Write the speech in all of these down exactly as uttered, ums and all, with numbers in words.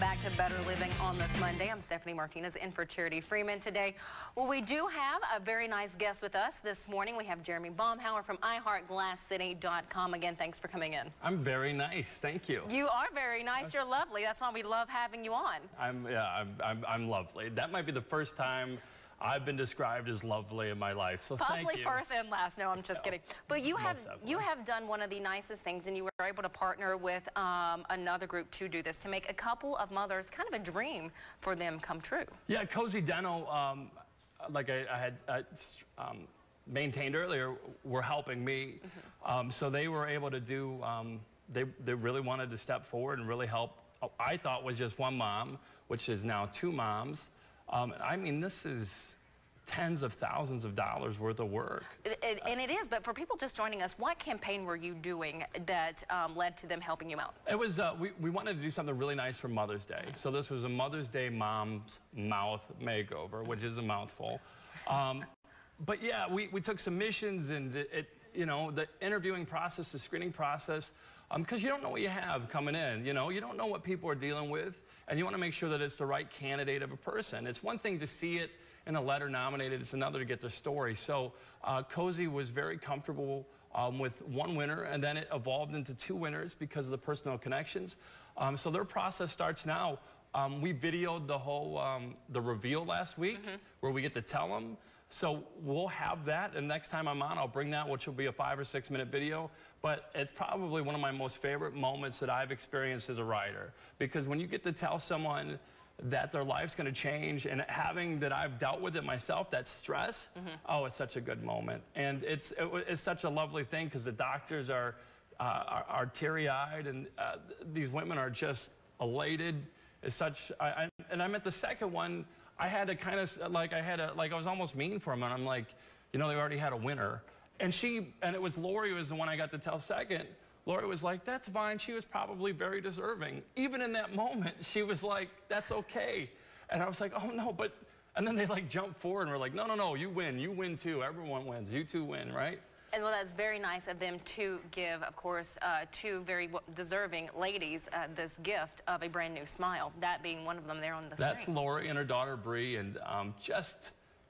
back to Better Living on this Monday. I'm Stephanie Martinez in for Charity Freeman today. Well, we do have a very nice guest with us this morning. We have Jeremy Baumhauer from i heart glass city dot com. Again, thanks for coming in. I'm very nice. Thank you. You are very nice. You're lovely. That's why we love having you on. I'm, yeah, I'm, I'm, I'm lovely. That might be the first time I've been described as lovely in my life, so possibly thank you. First and last. No, I'm just no. kidding. But you have you have done one of the nicest things, and you were able to partner with um, another group to do this, to make a couple of mothers kind of a dream for them come true. Yeah, Cozy Dental, um, like I, I had I, um, maintained earlier, were helping me, mm-hmm. um, so they were able to do. Um, they they really wanted to step forward and really help. I thought was just one mom, which is now two moms. Um, I mean, this is tens of thousands of dollars worth of work. It, and it is, but for people just joining us, what campaign were you doing that um, led to them helping you out? It was, uh, we, we wanted to do something really nice for Mother's Day. So this was a Mother's Day Mom's Mouth Makeover, which is a mouthful. Um, but yeah, we, we took submissions and it, it, you know, the interviewing process, the screening process, because um, you don't know what you have coming in, you know, you don't know what people are dealing with. And you want to make sure that it's the right candidate of a person. It's one thing to see it in a letter nominated. It's another to get their story. So uh, Cozy was very comfortable um, with one winner, and then it evolved into two winners because of the personal connections. Um, so their process starts now. Um, we videoed the whole um, the reveal last week, mm-hmm. where we get to tell them. So we'll have that, and next time I'm on, I'll bring that, which will be a five or six minute video. But it's probably one of my most favorite moments that I've experienced as a writer, because when you get to tell someone that their life's going to change, and having that I've dealt with it myself, that stress, mm-hmm. oh, it's such a good moment. And it's, it, it's such a lovely thing, because the doctors are, uh, are, are teary-eyed, and uh, these women are just elated. It's such, I, I, and I'm at the second one, I had to kind of, like, I had a, like, I was almost mean for him, and I'm like, you know, they already had a winner. And she, and it was Lori was the one I got to tell second. Lori was like, that's fine. She was probably very deserving. Even in that moment, she was like, that's okay. And I was like, oh, no, but, and then they, like, jumped forward and were like, no, no, no, you win. You win, too. Everyone wins. You two win, right? And, well, that's very nice of them to give, of course, uh, two very w deserving ladies uh, this gift of a brand-new smile, that being one of them there on the that's screen. That's Lori and her daughter, Bree, and um, just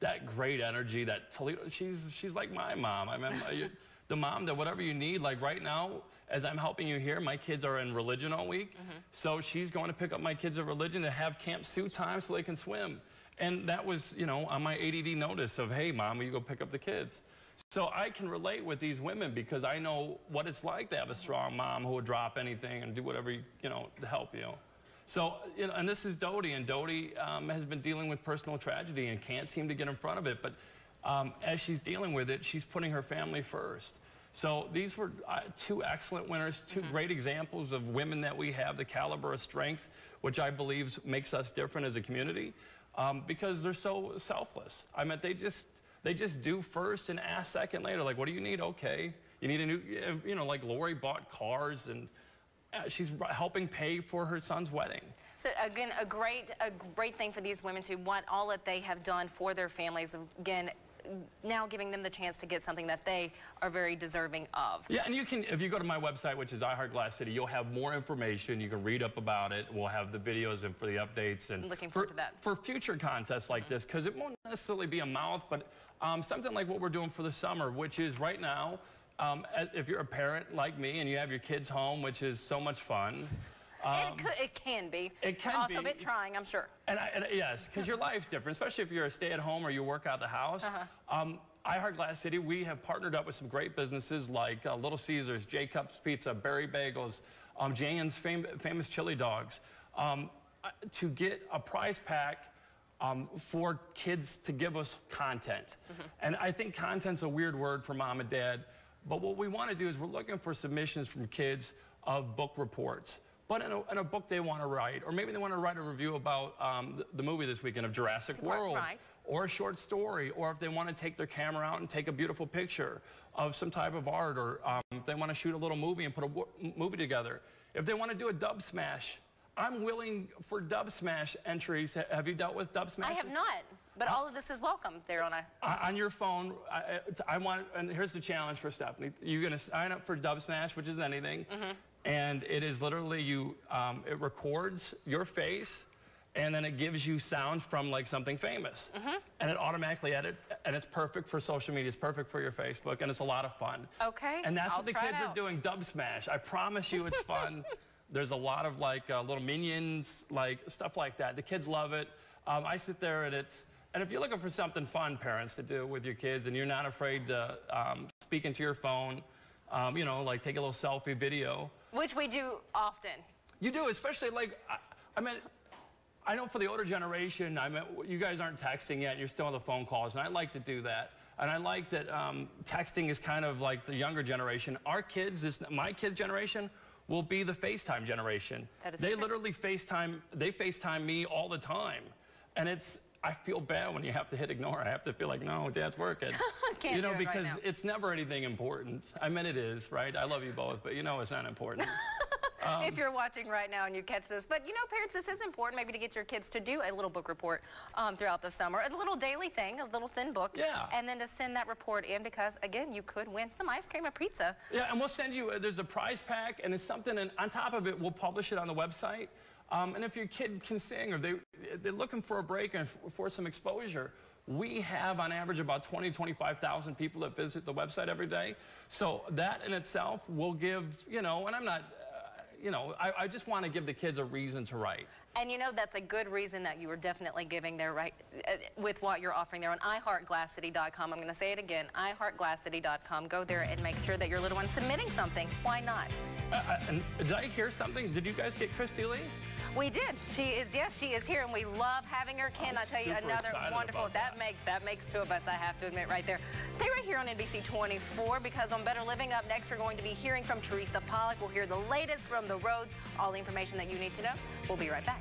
that great energy, that Toledo, she's, she's like my mom. I mean, you, the mom that whatever you need, like right now, as I'm helping you here, my kids are in religion all week, mm-hmm. so she's going to pick up my kids at religion to have Camp Sue time so they can swim. And that was, you know, on my A D D notice of, hey, Mom, will you go pick up the kids? So I can relate with these women, because I know what it's like to have a strong mom who will drop anything and do whatever, you know, to help you. So, you know, and this is Dodie, and Dodie um, has been dealing with personal tragedy and can't seem to get in front of it. But um, as she's dealing with it, she's putting her family first. So these were uh, two excellent winners, two mm-hmm. great examples of women that we have, the caliber of strength, which I believe makes us different as a community, um, because they're so selfless. I mean, they just... They just do first and ask second later. Like, what do you need? Okay. You need a new, you know, like Lori bought cars, and she's helping pay for her son's wedding. So, again, a great, a great thing for these women to want all that they have done for their families. Again, now giving them the chance to get something that they are very deserving of. Yeah, and you can, if you go to my website, which is i heart glass city, you'll have more information. You can read up about it. We'll have the videos and for the updates. And looking forward for, to that. For future contests like mm-hmm. this, because it won't necessarily be a mouth, but... Um, something like what we're doing for the summer, which is right now, um, if you're a parent like me and you have your kids home, which is so much fun. Um, it, could, it can be. It can also be. Also a bit trying, I'm sure. And, I, and yes, because your life's different, especially if you're a stay-at-home or you work out of the house. Uh-huh. um, I Heart Glass City, we have partnered up with some great businesses like uh, Little Caesars, Jacob's Pizza, Berry Bagels, um, Jan's Fam Famous Chili Dogs, um, to get a prize pack Um, for kids to give us content. Mm-hmm. And I think content's a weird word for mom and dad, but what we want to do is we're looking for submissions from kids of book reports, but in a, in a book they want to write, or maybe they want to write a review about um, the, the movie this weekend of Jurassic World, right. or a short story, or if they want to take their camera out and take a beautiful picture of some type of art, or um, if they want to shoot a little movie and put a w movie together. If they want to do a Dub Smash, I'm willing for Dub Smash entries. Have you dealt with Dub Smash? I have not, but all of this is welcome there on a... On your phone, I, I want, and here's the challenge for Stephanie. You're going to sign up for Dub Smash, which is anything. Mm-hmm. and it is literally you, um, it records your face, and then it gives you sound from like something famous. Mm-hmm. And it automatically edits, and it's perfect for social media, it's perfect for your Facebook, and it's a lot of fun. Okay, and that's I'll what the kids are doing, Dub Smash. I promise you it's fun. There's a lot of like uh, little minions, like stuff like that. The kids love it. Um, I sit there and it's, and if you're looking for something fun, parents, to do with your kids, and you're not afraid to um, speak into your phone, um, you know, like take a little selfie video. Which we do often. You do, especially like, I, I mean, I know for the older generation, I mean, you guys aren't texting yet, you're still on the phone calls, and I like to do that. And I like that um, texting is kind of like the younger generation. Our kids, this, my kids' generation, will be the FaceTime generation. That is they true. literally FaceTime, they FaceTime me all the time. And it's, I feel bad when you have to hit ignore. I have to feel like, no, Dad's working. Can't you know, do it because right now. It's never anything important. I mean, it is, right? I love you both, but you know it's not important. Um, if you're watching right now and you catch this. But, you know, parents, this is important maybe to get your kids to do a little book report um, throughout the summer, a little daily thing, a little thin book. Yeah. And then to send that report in because, again, you could win some ice cream or pizza. Yeah, and we'll send you, uh, there's a prize pack, and it's something, and on top of it, we'll publish it on the website. Um, and if your kid can sing or they, they're looking for a break and for some exposure, we have on average about twenty, twenty-five thousand people that visit the website every day. So that in itself will give, you know, and I'm not... You know, I, I just want to give the kids a reason to write. And you know, that's a good reason that you are definitely giving there, right, uh, with what you're offering there on i heart glass city dot com. I'm going to say it again, i heart glass city dot com. Go there and make sure that your little one's submitting something. Why not? Uh, uh, did I hear something? Did you guys get Christie Lee? We did. She is, yes, she is here, and we love having her. Ken, I tell you, another wonderful, that, that makes that makes two of us, I have to admit, right there. Stay right here on N B C twenty-four, because on Better Living up next, we're going to be hearing from Teresa Pollock. We'll hear the latest from the roads, all the information that you need to know. We'll be right back.